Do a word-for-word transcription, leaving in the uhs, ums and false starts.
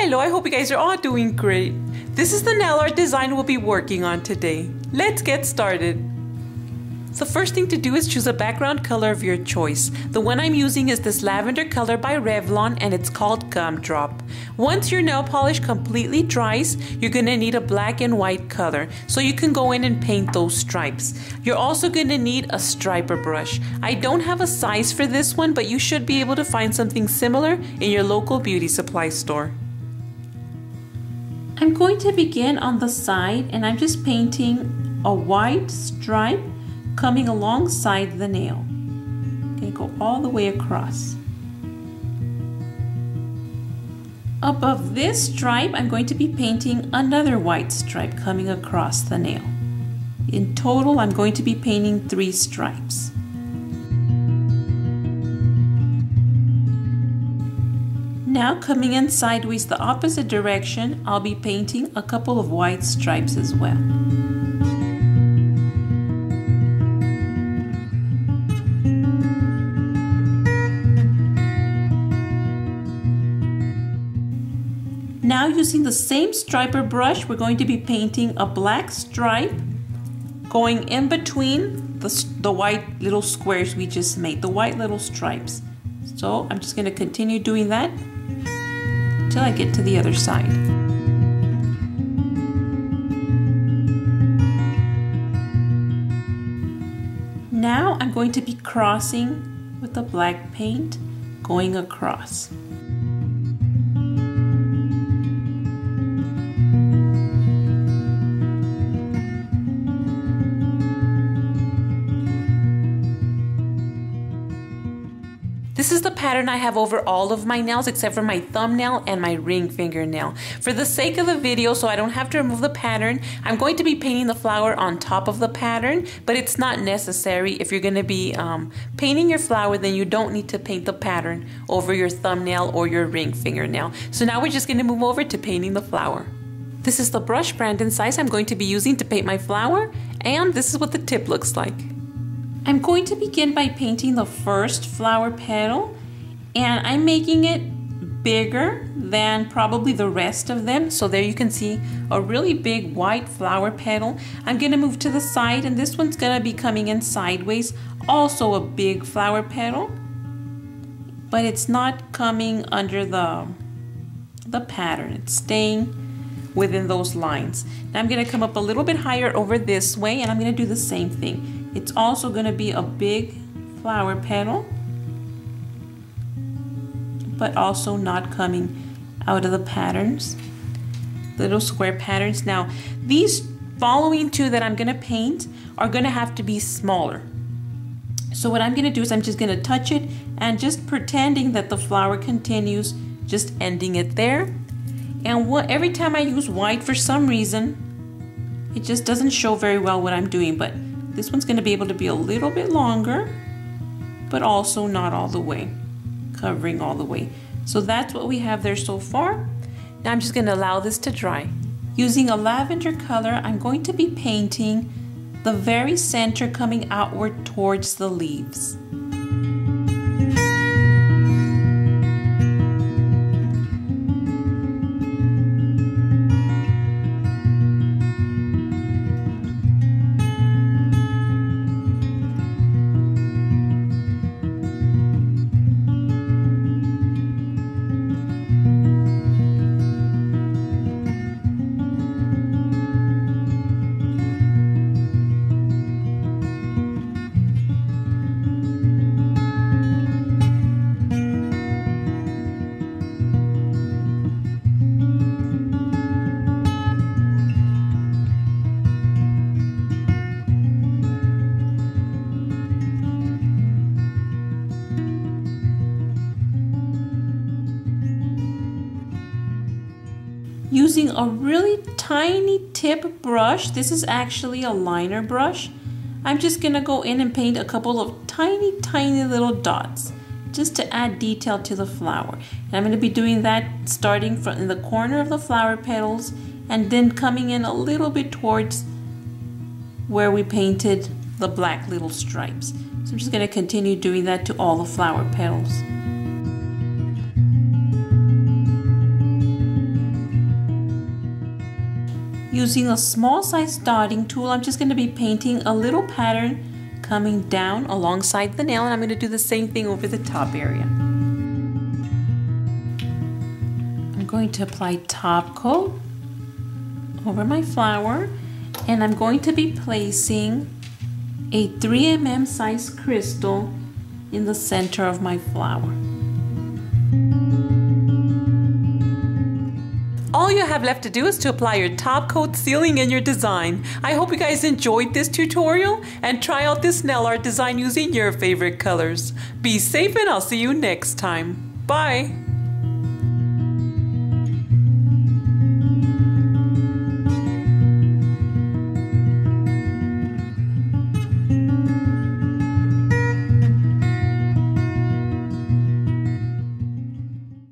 Hello, I hope you guys are all doing great. This is the nail art design we'll be working on today. Let's get started. The first thing to do is choose a background color of your choice. The one I'm using is this lavender color by Revlon and it's called Gumdrop. Once your nail polish completely dries, you're going to need a black and white color, so you can go in and paint those stripes. You're also going to need a striper brush. I don't have a size for this one, but you should be able to find something similar in your local beauty supply store. I'm going to begin on the side and I'm just painting a white stripe coming alongside the nail. Okay, go all the way across. Above this stripe, I'm going to be painting another white stripe coming across the nail. In total, I'm going to be painting three stripes. Now coming in sideways the opposite direction, I'll be painting a couple of white stripes as well. Now using the same striper brush, we're going to be painting a black stripe going in between the, the white little squares we just made, the white little stripes. So I'm just going to continue doing that until I get to the other side. Now I'm going to be crossing with the black paint going across. This is the pattern I have over all of my nails except for my thumbnail and my ring fingernail. For the sake of the video, so I don't have to remove the pattern, I'm going to be painting the flower on top of the pattern, but it's not necessary. If you're going to be um, painting your flower, then you don't need to paint the pattern over your thumbnail or your ring fingernail. So now we're just going to move over to painting the flower. This is the brush brand and size I'm going to be using to paint my flower, and this is what the tip looks like. I'm going to begin by painting the first flower petal, and I'm making it bigger than probably the rest of them. So there you can see a really big white flower petal. I'm going to move to the side, and this one's going to be coming in sideways, also a big flower petal, but it's not coming under the, the pattern. It's staying within those lines. Now I'm going to come up a little bit higher over this way, and I'm going to do the same thing. It's also going to be a big flower petal, but also not coming out of the patterns, little square patterns. Now, these following two that I'm going to paint are going to have to be smaller. So what I'm going to do is I'm just going to touch it and just pretending that the flower continues, just ending it there. And what, every time I use white, for some reason, it just doesn't show very well what I'm doing, but this one's going to be able to be a little bit longer, but also not all the way, covering all the way. So that's what we have there so far. Now I'm just going to allow this to dry. Using a lavender color, I'm going to be painting the very center coming outward towards the leaves. Using a really tiny tip brush, this is actually a liner brush, I'm just going to go in and paint a couple of tiny, tiny little dots just to add detail to the flower. And I'm going to be doing that starting from in the corner of the flower petals and then coming in a little bit towards where we painted the black little stripes. So I'm just going to continue doing that to all the flower petals. Using a small size dotting tool, I'm just going to be painting a little pattern coming down alongside the nail, and I'm going to do the same thing over the top area. I'm going to apply top coat over my flower, and I'm going to be placing a three millimeter size crystal in the center of my flower. All you have left to do is to apply your top coat sealing in your design. I hope you guys enjoyed this tutorial and try out this nail art design using your favorite colors. Be safe, and I'll see you next time. Bye!